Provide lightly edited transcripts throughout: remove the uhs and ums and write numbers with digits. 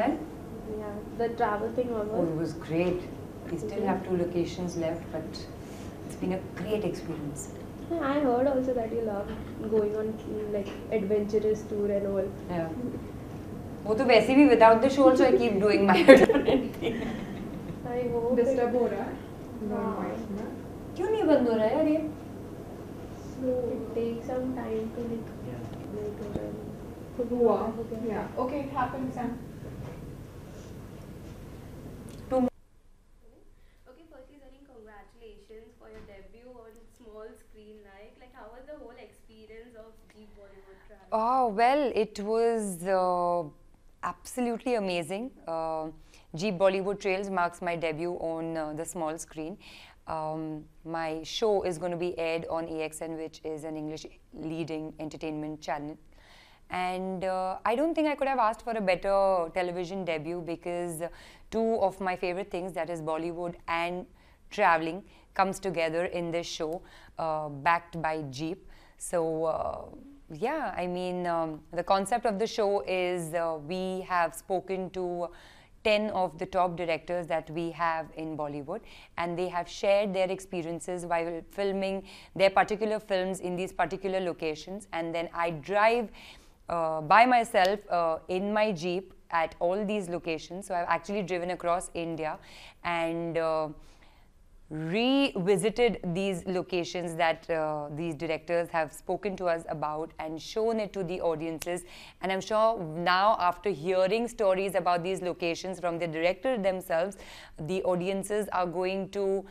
then? Yeah, the travel thing was. Oh, it was great. We still have 2 locations left, but it's been a great experience. I heard also that you love going on like adventurous tour and all. Yeah. वो तो वैसे भी without the show also I keep doing my adventure. I hope. Disturb हो रहा है? No. क्यों नहीं बंद हो रहा है यार ये? So it takes some time to like. Goa. Yeah. Okay, it happens. Oh, well, it was absolutely amazing. Jeep Bollywood Trails marks my debut on the small screen. My show is going to be aired on AXN, which is an English leading entertainment channel. And I don't think I could have asked for a better television debut, because 2 of my favorite things, that is Bollywood and traveling, comes together in this show, backed by Jeep. So, yeah, I mean, the concept of the show is we have spoken to 10 of the top directors that we have in Bollywood, and they have shared their experiences while filming their particular films in these particular locations. And then I drive by myself in my Jeep at all these locations. So I've actually driven across India and revisited these locations that these directors have spoken to us about and shown it to the audiences. And I'm sure now, after hearing stories about these locations from the director themselves, the audiences are going to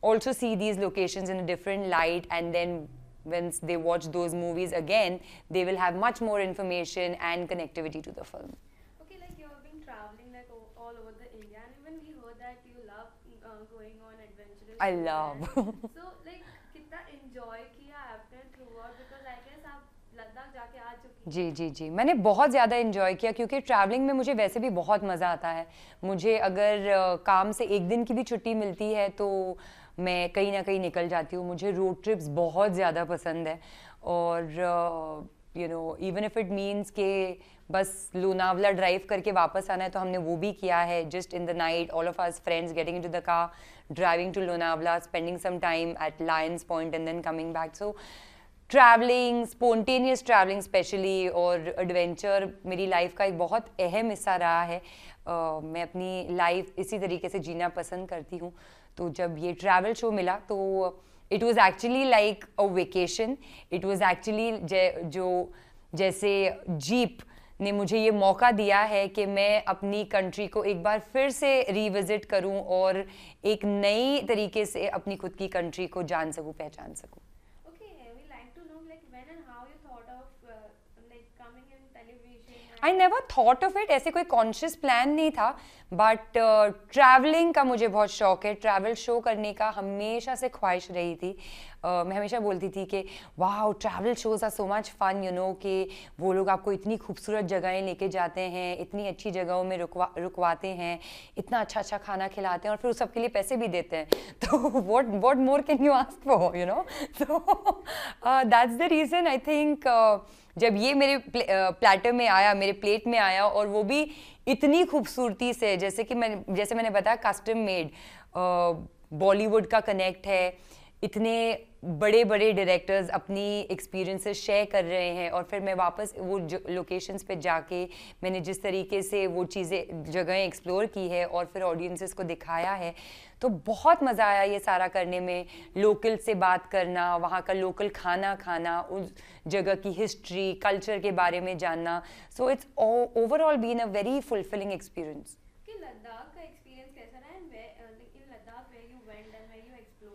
also see these locations in a different light, and then once they watch those movies again, they will have much more information and connectivity to the film. Okay, like you have been traveling like all over the India, and even we heard that you love going on adventures. I love. So like, kitna enjoy kiya aapne throughout, because I guess aap Ladakh jaake aa chuki. जी मैंने बहुत ज़्यादा enjoy किया, क्योंकि traveling में मुझे वैसे भी बहुत मज़ा आता है. मुझे अगर काम से एक दिन की भी छुट्टी मिलती है तो मैं कहीं ना कहीं निकल जाती हूँ. मुझे road trips बहुत ज़्यादा पसंद है, और you know, even if it means के बस लोनावला ड्राइव करके वापस आना है तो हमने वो भी किया है. Just in the night, all of us friends getting into the car, driving to Lonavala, spending some time at Lion's Point, and then coming back. So traveling, spontaneous traveling especially, और adventure मेरी life का एक बहुत अहम हिस्सा रहा है. मैं अपनी life इसी तरीके से जीना पसंद करती हूँ. तो जब ये travel show मिला तो it was actually like a vacation. It was actually जो जैसे Jeep ने मुझे ये मौका दिया है कि मैं अपनी कंट्री को एक बार फिर से रिविजिट करूं और एक नई तरीके से अपनी खुद की कंट्री को जान सकूं, पहचान सकूं. Okay, we like to know like when and how you thought of like coming in television. I never thought of it. ऐसे कोई conscious plan नहीं था, but traveling का मुझे बहुत शौक है. Travel show करने का हमेशा से ख्वाहिश रही थी. मैं हमेशा बोलती थी कि wow, travel shows are so much fun, you know, कि वो लोग आपको इतनी खूबसूरत जगहें लेके जाते हैं, इतनी अच्छी जगहों में रुकवाते हैं, इतना अच्छा खाना खिलाते हैं, और फिर उस सब के लिए पैसे भी देते हैं. तो what more can you ask for, you know? So that's the reason I think जब ये मेरे platter में आया, मेरे plate में आया, और वो भी इतनी खूबसूरती से, जैसे कि मैंने बताया custom made, Bollywood का connect है, इतने बड़े-बड़े डायरेक्टर्स अपनी एक्सपीरियंसेस शेयर कर रहे हैं, और फिर मैं वापस वो लोकेशंस पे जाके मैंने जिस तरीके से वो चीज़ें जगहें एक्सप्लोर की है और फिर ऑडियंसेस को दिखाया है, तो बहुत मज़ा आया ये सारा करने में. लोकल से बात करना, वहाँ का लोकल खाना खाना, उस जगह की हिस्ट्री, कल्चर के बारे में जानना. So it's overall been a very fulfilling experience.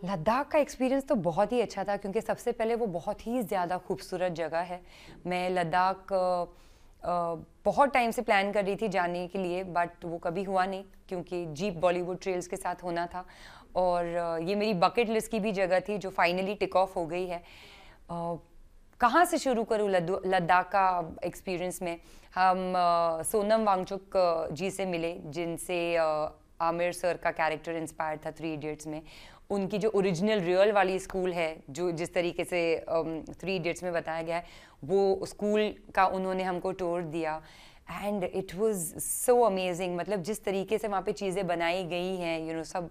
Ladakh का एक्सपीरियंस तो बहुत ही अच्छा था, क्योंकि सबसे पहले वो बहुत ही ज़्यादा खूबसूरत जगह है. मैं लद्दाख बहुत टाइम से प्लान कर रही थी जाने के लिए, बट वो कभी हुआ नहीं, क्योंकि जीप बॉलीवुड ट्रेल्स के साथ होना था, और ये मेरी बकेट लिस्ट की भी जगह थी जो फाइनली टिक ऑफ हो गई है. कहाँ से शुरू करूँ लद्दाख का एक्सपीरियंस में? हम सोनम वांगचुक जी से मिले, जिनसे आमिर सर का कैरेक्टर इंस्पायर था 3 इडियट्स में. उनकी जो ओरिजिनल रियल वाली स्कूल है, जो जिस तरीके से 3 इडियट्स में बताया गया है, वो स्कूल का उन्होंने हमको टूर दिया. and it was so amazing. मतलब जिस तरीके से वहाँ पे चीजें बनाई गई हैं, you know,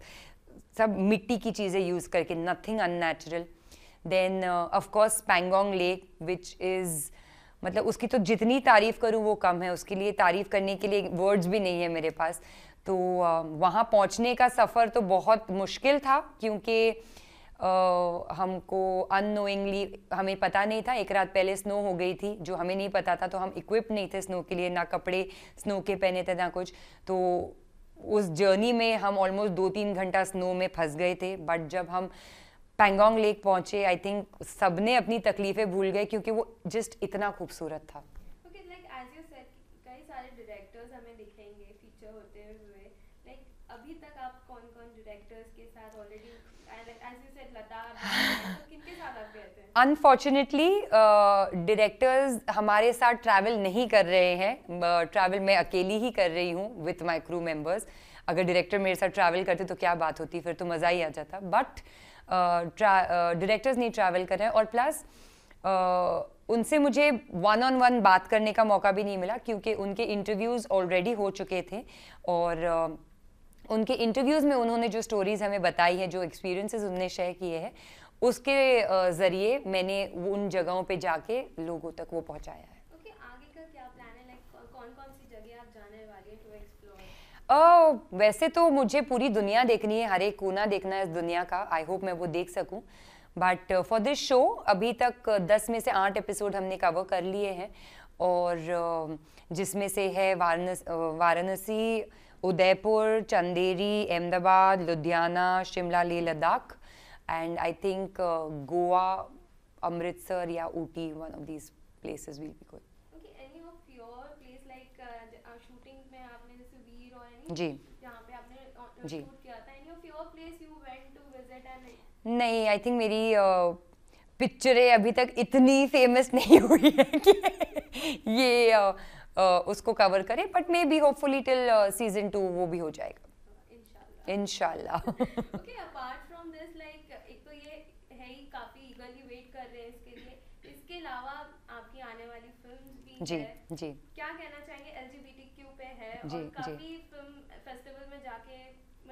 सब मिट्टी की चीजें use करके, nothing unnatural. Then of course Pangong Lake, which is मतलब उसकी तो जितनी तारीफ करूँ वो कम है, उसके लिए तारीफ करने के लिए words भी नहीं है मेरे पास. तो वहाँ पहुँचने का सफर तो बहुत मुश्किल था क्योंकि हमको unknowingly हमें पता नहीं था. एक रात पहले स्नो हो गई थी जो हमें नहीं पता था, तो हम equipped नहीं थे स्नो के लिए, ना कपड़े स्नो के पहने थे ना कुछ. तो उस जर्नी में हम almost 2-3 घंटा स्नो में फंस गए थे. बट जब हम पैंगोंग लेक पहुँचे, I think सबने अपनी तकलीफें भूल गए क्योंकि वो just इतना खूबसूरत था. Okay, like as you said, कई सारे directors हमें दिखेंगे feature होते हुए. Like अभी तक आप कौन-कौन directors के साथ already, as you said, Ladakh, तो किनके साथ आप गए थे? Unfortunately, directors हमारे साथ travel नहीं कर रहे हैं. Travel मैं अकेली ही कर रही हूँ with my crew members. अगर director मेरे साथ travel करते तो क्या बात होती, फिर तो मज़ा ही आ जाता. But directors नहीं travel कर रहे हैं, और plus उनसे मुझे one-on-one बात करने का मौका भी नहीं मिला क्योंकि उनके interviews already हो चुके थे. और उनके इंटरव्यूज़ में उन्होंने जो स्टोरीज़ हमें बताई हैं, जो एक्सपीरियंसेस उन्होंने शेयर किए हैं, उसके ज़रिए मैंने उन जगहों पे जाके लोगों तक वो पहुंचाया है. ओके, आगे का क्या प्लान है? लाइक कौन-कौन सी जगह आप जाने वाली हैं टू एक्सप्लोर? वैसे तो मुझे पूरी दुनिया देखनी है, हर एक कोना देखना है इस दुनिया का. आई होप मैं वो देख सकूँ. बट फॉर दिस शो अभी तक 10 में से 8 एपिसोड हमने कवर कर लिए हैं, और जिसमें से है वाराणसी, उदयपुर, चंदेरी, अहमदाबाद, लुधियाना, शिमला, ले Ladakh, and I think Goa, Amritsar या Ooty, one of these places will be going. Okay, any of your place like shooting में आपने जैसे वीर और any जी जहाँ पे आपने shoot किया था, any of your place you went to visit and नहीं? I think मेरी पिक्चरें अभी तक इतनी फेमस नहीं हुई है कि ये उसको कवर करें, but maybe hopefully till season 2 वो भी हो जाएगा. इंशाल्लाह. Okay, apart from this, like एक तो ये है ही, काफी eagerly wait कर रहे हैं इसके लिए. इसके अलावा आपकी आने वाली फिल्म्स भी हैं. जी. क्या कहना चाहेंगे? LGBTQ पे है और काफी फिल्म फेस्टिवल में जाके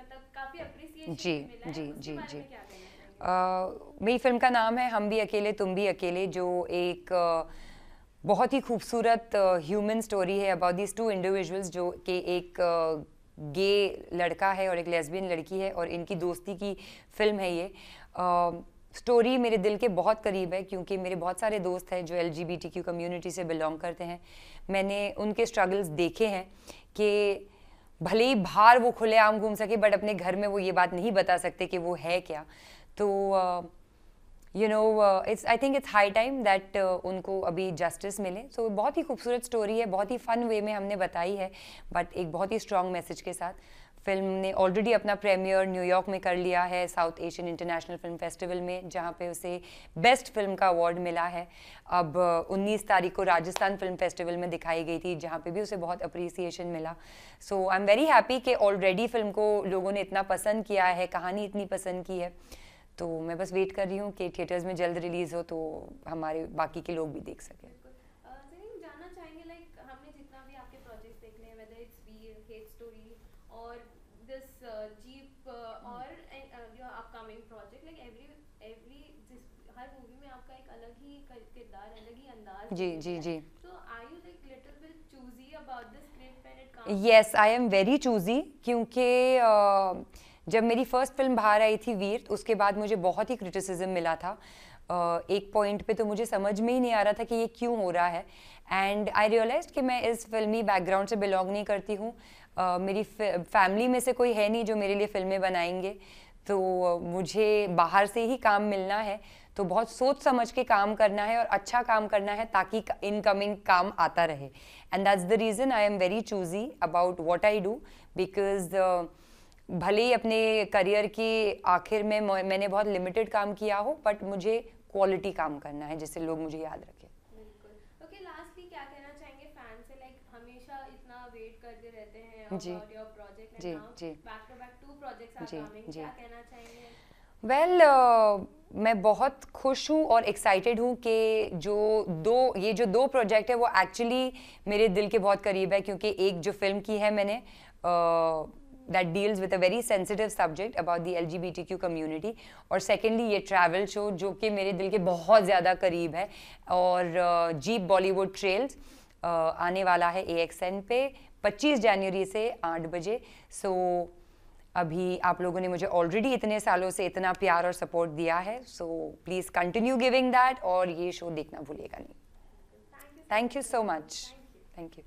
मतलब काफी appreciation मिला है. उसके बारे में क्या कहना चाहेंगे? मेरी फिल्म का नाम है हम भी अकेले तुम भी अकेले, जो एक बहुत ही खूबसूरत ह्यूमन स्टोरी है अबाउट दिस 2 इंडिविजुअल्स, जो कि एक गे लड़का है और एक लेस्बियन लड़की है, और इनकी दोस्ती की फिल्म है. ये स्टोरी मेरे दिल के बहुत करीब है क्योंकि मेरे बहुत सारे दोस्त हैं जो LGBTQ कम्युनिटी से बिलोंग करते हैं. मैंने उनके स्ट्रगल्स देखे हैं कि भले ही बाहर वो खुलेआम घूम सके बट अपने घर में वो ये बात नहीं बता सकते कि वो है क्या. तो you know, I think it's high time that उनको अभी justice मिले. So बहुत ही खूबसूरत story है, बहुत ही fun way में हमने बताई है, but एक बहुत ही strong message के साथ. फिल्म ने already अपना premiere न्यूयॉर्क में कर लिया है, South Asian International Film Festival में, जहाँ पे उसे best film का award मिला है. अब 19 तारीख को राजस्थान film festival में दिखाई गई थी जहाँ पे भी उसे बहुत appreciation मिला. So I'm very happy कि already film को लोगों ने इतना पसंद किया है, कहानी इतनी पसंद की है. तो मैं बस वेट कर रही हूँ कि थिएटर्स में जल्द रिलीज हो तो हमारे बाकी के लोग भी देख सकें. बिल्कुल. जानना चाहेंगे लाइक हमने जितना भी आपके प्रोजेक्ट्स देखने हैं, whether it's Veer, Hate Story और this Jeep और your upcoming project, like every हर मूवी में आपका एक अलग ही किरदार, अलग ही अंदाज. जी जी जी. So are you like little bit choosy about the script when it comes? Yes, I am very choosy क्योंकि जब मेरी फर्स्ट फिल्म बाहर आई थी वीर, उसके बाद मुझे बहुत ही क्रिटिसिज्म मिला था. एक पॉइंट पे तो मुझे समझ में ही नहीं आ रहा था कि ये क्यों हो रहा है, एंड आई रियलाइज्ड कि मैं इस फिल्मी बैकग्राउंड से बिलोंग नहीं करती हूँ. मेरी फैमिली में से कोई है नहीं जो मेरे लिए फिल्में बनाएंगे, तो मुझे बाहर से ही काम मिलना है. तो बहुत सोच समझ के काम करना है और अच्छा काम करना है ताकि इनकमिंग काम आता रहे. And that's the reason I am very choosy about what I do, because भले ही अपने करियर के आखिर में मैंने बहुत लिमिटेड काम किया हो, बट मुझे क्वालिटी काम करना है जिससे लोग मुझे याद रखें. बिल्कुल. ओके, लास्टली क्या कहना चाहेंगे फैन से? लाइक हमेशा इतना वेट करते रहते हैं about your project and now back to back 2 projects are coming. क्या कहना चाहेंगे? Well, मैं बहुत खुश हूँ और excited हूँ कि ये जो दो project है वो actually मेरे दिल के बहुत करीब है क्योंकि एक जो film की है मैंने that deals with a very sensitive subject about the LGBTQ community और secondly ये travel show जो कि मेरे दिल के बहुत ज़्यादा करीब है और Jeep Bollywood Trails आने वाला है AXN पे 25 जनवरी से 8 बजे so अभी आप लोगों ने मुझे already इतने सालों से इतना प्यार और support दिया है so please continue giving that और ये show देखना भूलिएगा नहीं thank you so much thank you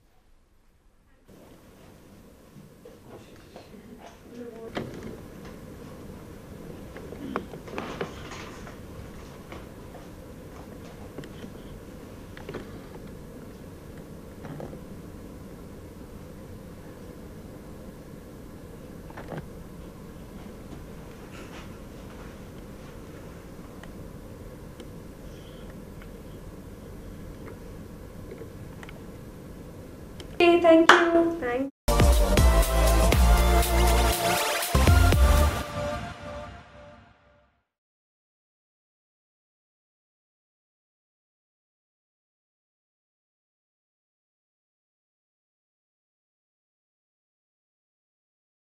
Thank you. Thank you.